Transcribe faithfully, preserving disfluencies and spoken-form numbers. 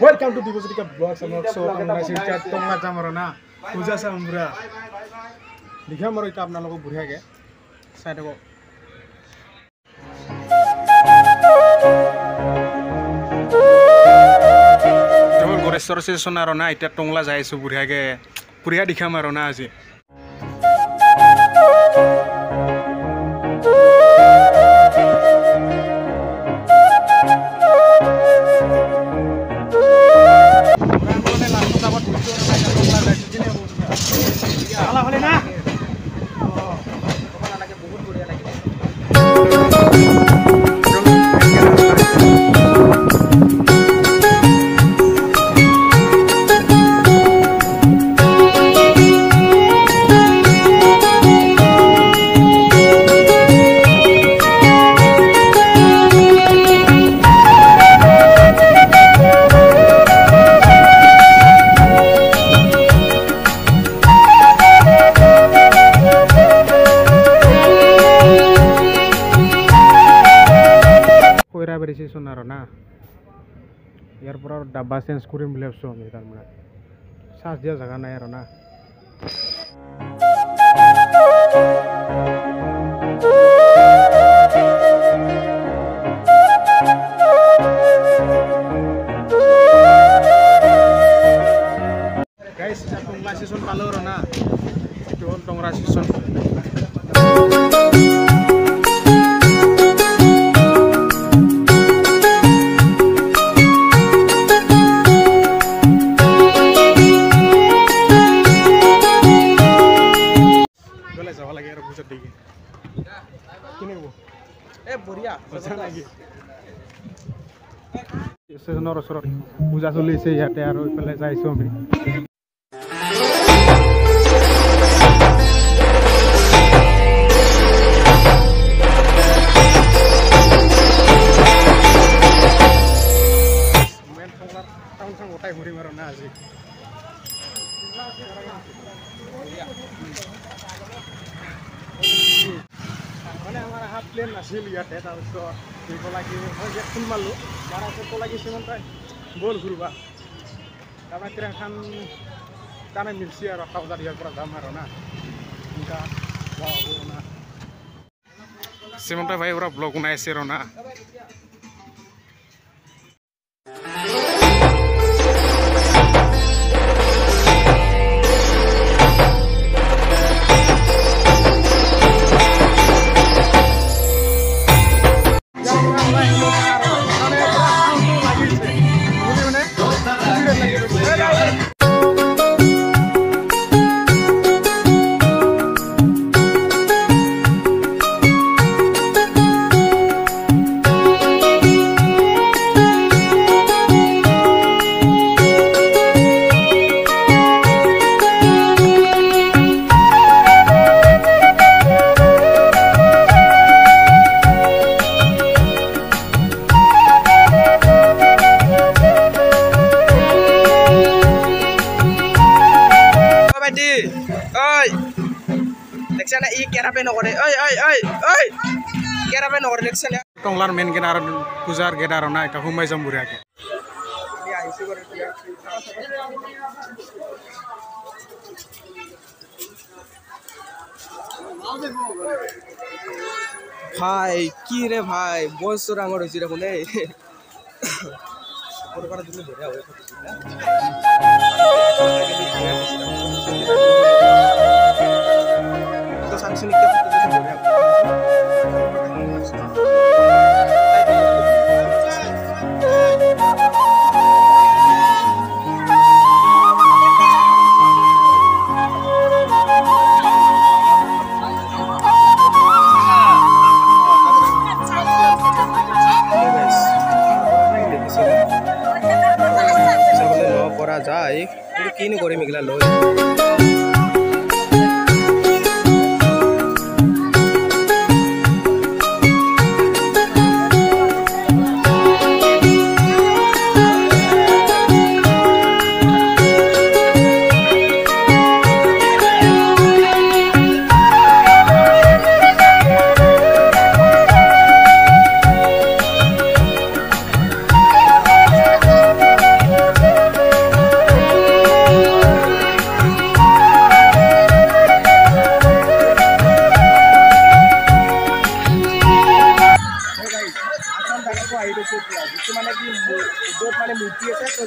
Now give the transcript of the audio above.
Welcome to Dipostika Vlogs. So masih chat tongkat sama Rona, Puja sama Mura. Dikha maro kita apna logo burha ke. Saya deko. Jauh gore sorsi sona Rona, itu tongla saya su burha ke. Burha dikha maro na aja. Berisi sonar, nah, biar pura dabas yang skurim beliau suami kan mulai, saja jangan air, nah. Guys, satu nasi sun palur, nah, itu untung nasi sun. Senor soror, buza soli se ya tayar hoy pele sai somi. Men pongar taun sang otai huri marona aji. Mana hamara half plane nasil ya tayar usor. Diko lagi hojek pun malu. Barang foto lagi sementara, bol guru ba. Karena kira kan, karena milisiar atau dari yang pertama Rona, kita wow Rona. Sementara saya berapa blog naik si Rona. Sana i kerape nogore, oi oi oi oi, kerape nogore leksan ya. Tonglar main kenaran puzar kenaran naik ke humai zamburia ke. Bhai, kire bhai, bos orang orang sih aku nih. Orang orang dulu boleh ya. Sini kita आइडोशूट किया जिससे माने कि जो माने मूर्ति है तो